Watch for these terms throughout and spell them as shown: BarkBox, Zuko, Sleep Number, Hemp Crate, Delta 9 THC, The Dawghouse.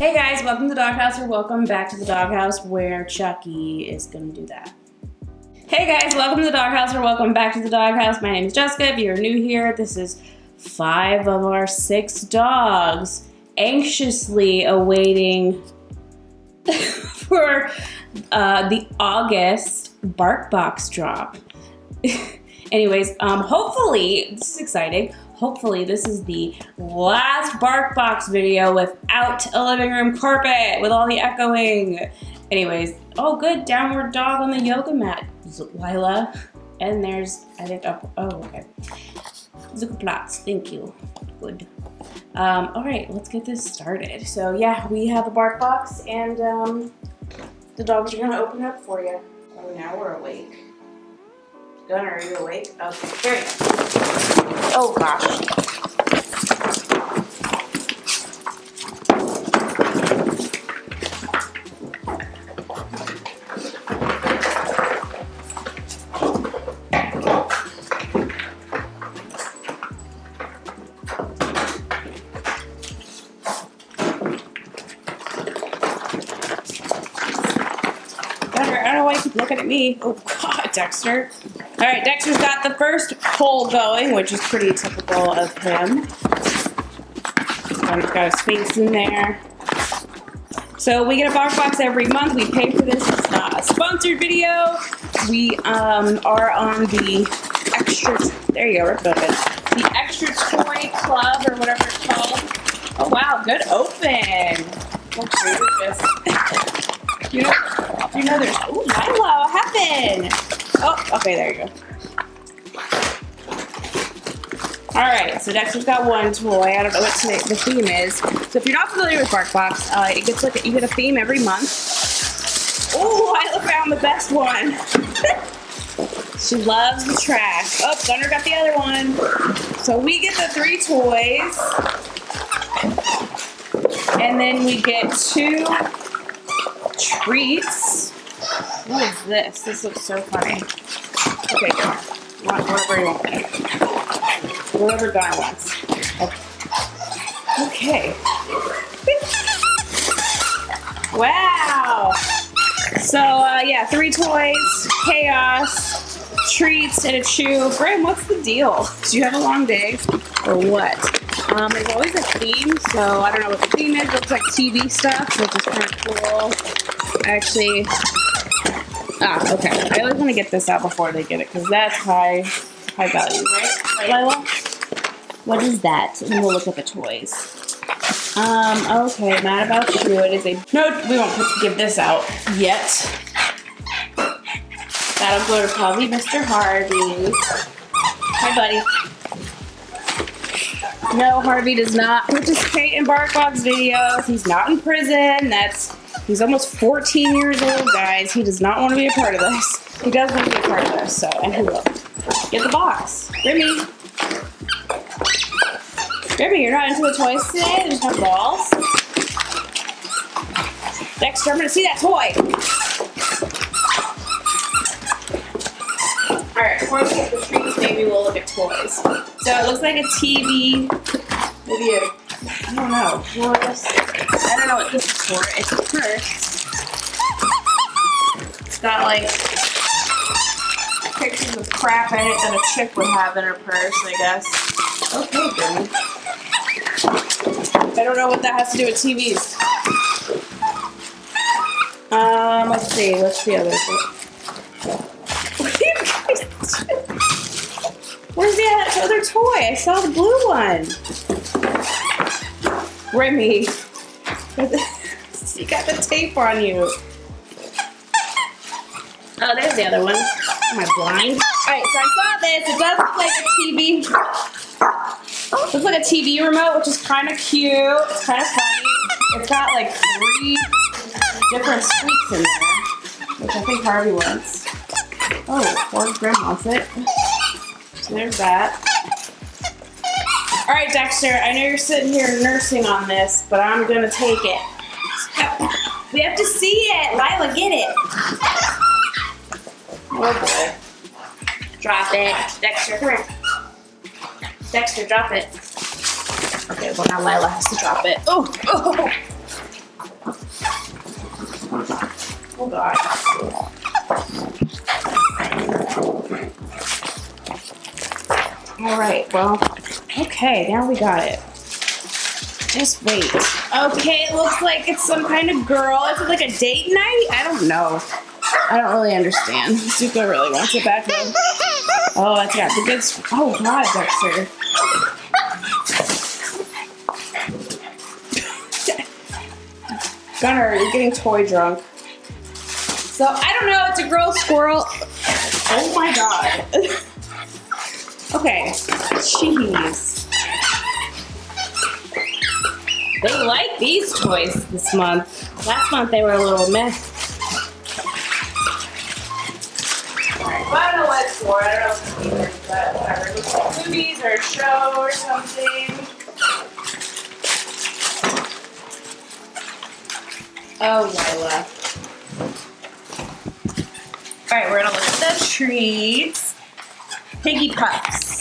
Hey guys, welcome to the Dawghouse, or welcome back to the Dawghouse where Chucky is gonna do that. Hey guys, welcome to the Dawghouse, or welcome back to the Dawghouse. My name is Jessica. If you're new here, this is 5 of our 6 dogs anxiously awaiting for the August BarkBox drop. Anyways, hopefully, this is exciting. Hopefully this is the last BarkBox video without a living room carpet, with all the echoing. Anyways, oh good, downward dog on the yoga mat, Lila. And there's, I think, oh okay. Zuko Platz, thank you, good. All right, let's get this started. So yeah, we have a BarkBox and the dogs are gonna open up for you. Oh, now we're awake. Gunnar, are you awake? Okay, there you go. Oh gosh. Gunnar, I don't know why you keep looking at me. Oh god, Dexter. All right, Dexter's got the first pull going, which is pretty typical of him. He's got a Sphinx in there. So we get a BarkBox every month. We pay for this. It's not a sponsored video. We are on the extra, there you go, we're good. The Extra Toy Club or whatever it's called. Oh wow, good open. Let's read this. You know there's, ooh, Milo, happen. Oh, okay, there you go. All right, so Dexter's got one toy. I don't know what the theme is. So if you're not familiar with BarkBox, it gets like you get a theme every month. Oh, I found the best one. She loves the trash. Oh, Gunnar got the other one. So we get the 3 toys, and then we get 2 treats. What is this? This looks so funny. Okay, go on. Whatever you want. Whatever God wants. Okay. Wow. So, yeah, 3 toys, chaos, treats, and a chew. Graham, what's the deal? Do you have a long day or what? There's always a theme, so I don't know what the theme is. It looks like TV stuff, which is kind of cool. Actually... ah, okay. I always want to get this out before they get it because that's high value, right? Lila? What is that? And we'll look at the toys. Okay, Mad About You. It is a... no, we won't give this out yet. That'll go to probably Mr. Harvey. Hi, buddy. No, Harvey does not participate in BarkBox videos. He's not in prison. That's... he's almost 14 years old, guys. He does not want to be a part of this. He does want to be a part of this, so, and he will. Get the box. Remy. Remy, you're not into the toys today. They just have balls. Dexter, I'm going to see that toy. All right, before we get the treats, maybe we'll look at toys. So it looks like a TV. Maybe a... I don't know. I don't know what this is for. It's a purse. It's got like pictures of crap in it that a chick would have in her purse, I guess. Okay, then. I don't know what that has to do with TVs. Let's see. What's the other thing? Where's the other toy? I saw the blue one. Remy, you got the tape on you. Oh, there's the other one. Am I blind? All right, so I saw this. It does look like a TV. It looks like a TV remote, which is kind of cute. It's kind of funny. It's got like 3 different sweets in there, which I think Harvey wants. Oh, poor Grim wants it. So there's that. All right, Dexter, I know you're sitting here nursing on this, but I'm going to take it. We have to see it. Lila, get it. Oh, boy. Drop it. Dexter, come here. Dexter, drop it. Okay, well, now Lila has to drop it. Oh, oh. Oh God. All right, well, okay, now we got it. Just wait. Okay, it looks like it's some kind of girl. Is it like a date night? I don't know. I don't really understand. Zuko really wants it back though. Oh, that's got the good. Oh God, Dexter. Gunnar, you're getting toy drunk. So, I don't know, it's a girl squirrel. Oh my God. Okay, jeez. They like these toys this month. Last month they were a little meh. Well, I don't know what it's for. I don't know if it's but whatever. It's like movies or a show or something. Oh, Lila. All right, we're gonna look at the treats. Piggy Pups.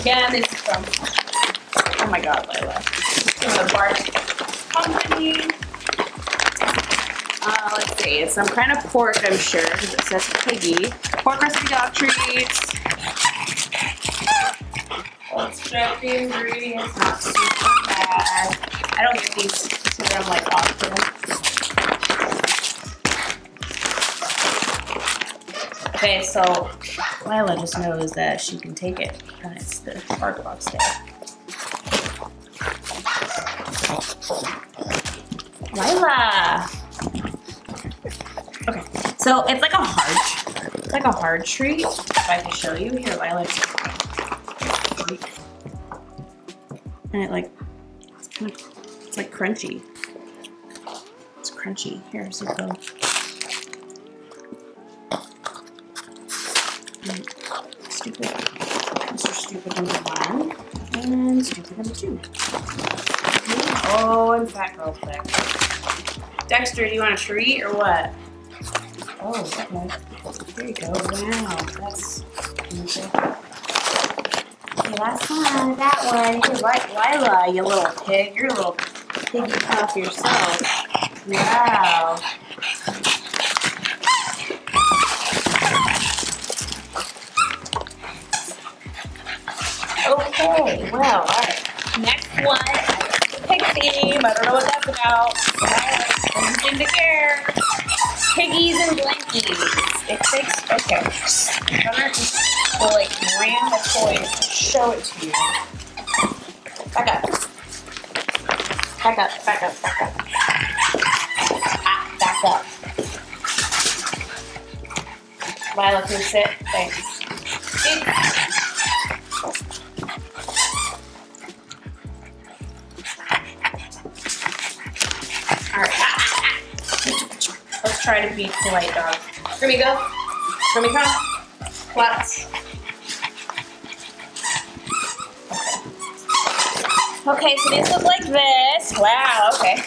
Again, this is from, oh my God, Lila. This is the Bark Company. Let's see, it's some kind of pork, I'm sure, because it says piggy. Pork recipe dog treats. Let's check the ingredients, not super bad. I don't get these to them like often. Okay, so Lila just knows that she can take it and it's the BarkBox day. Lila! Okay, so it's like a hard, it's like a hard treat. If I can show you here, Lila. And it like, it's kind of, it's like crunchy. It's crunchy. Here, Zuko. Stupid. Mr. Stupid number 1. And stupid number 2. Oh, and fat girl click. Dexter, do you want a treat or what? Oh, okay. There you go. Wow, that's amazing. Last one, that one. You're like Lila, you little pig. You're a little piggy puff yourself. Wow. Okay, well, alright. Next one, pig theme. I don't know what that's about. I don't seem to care. Piggies and blankies. It's okay. Gunnar just will like ram the toys and show it to you. Back up. Back up, back up, back up. Ah, back up. Lila, can you sit? Thanks. Alright, let's try to be polite, dog. Here we go. Here we come. Lots. Okay, so these look like this. Wow, okay.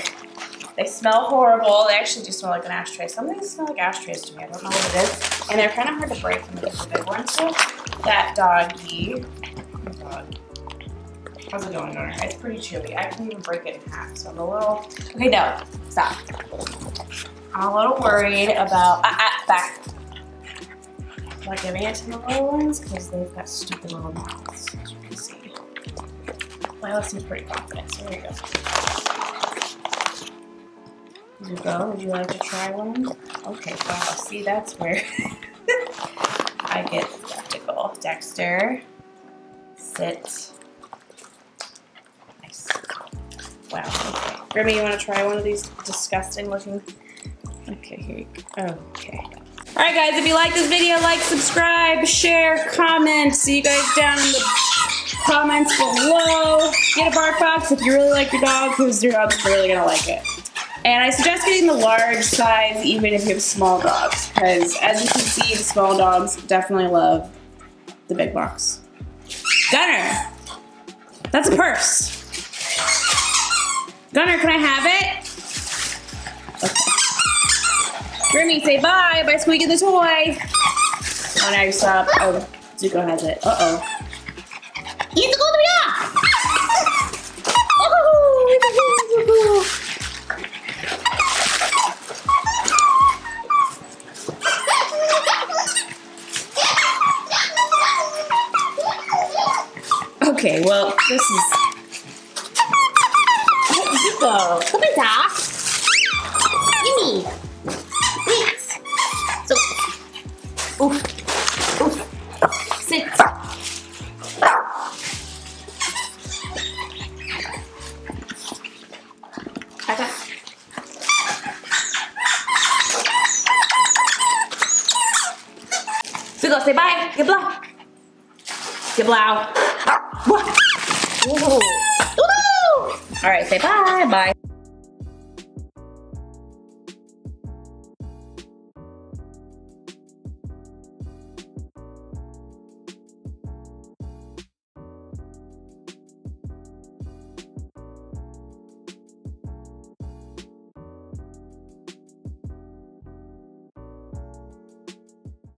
They smell horrible. They actually do smell like an ashtray. Some of these smell like ashtrays to me. I don't know what it is. And they're kind of hard to break when they get the big ones. So that doggy. Oh God. How's it going on? It's pretty chewy. I can't even break it in half. So I'm a little. Okay, no. Stop. I'm a little worried about. Back. I'm not giving it to the little ones because they've got stupid little mouths. As you can see. Lila seems pretty confident, so here you go. Zuko, would you like to try one? Okay, wow, see, that's where I get skeptical. Dexter, sit. Nice. Wow, okay. Grimmy, you want to try one of these disgusting looking? Okay, here you go. Okay. All right, guys, if you like this video, like, subscribe, share, comment. See you guys down in the comments below. Get a BarkBox if you really like your dog, because your dog's really gonna like it. And I suggest getting the large size even if you have small dogs, because as you can see, the small dogs definitely love the big box. Gunnar! That's a purse. Gunnar, can I have it? Okay. Grimmy, say bye by squeaking the toy. Oh, now you stop. Oh, Zuko has it. Uh-oh. Oh, This is... Hey, Zuko! Come on, Doc! Gimme! Please! So... Oof! Oof! Sit! Back up! Zuko, say bye! Giblow! Giblow! Whoa! Alright, say bye, bye.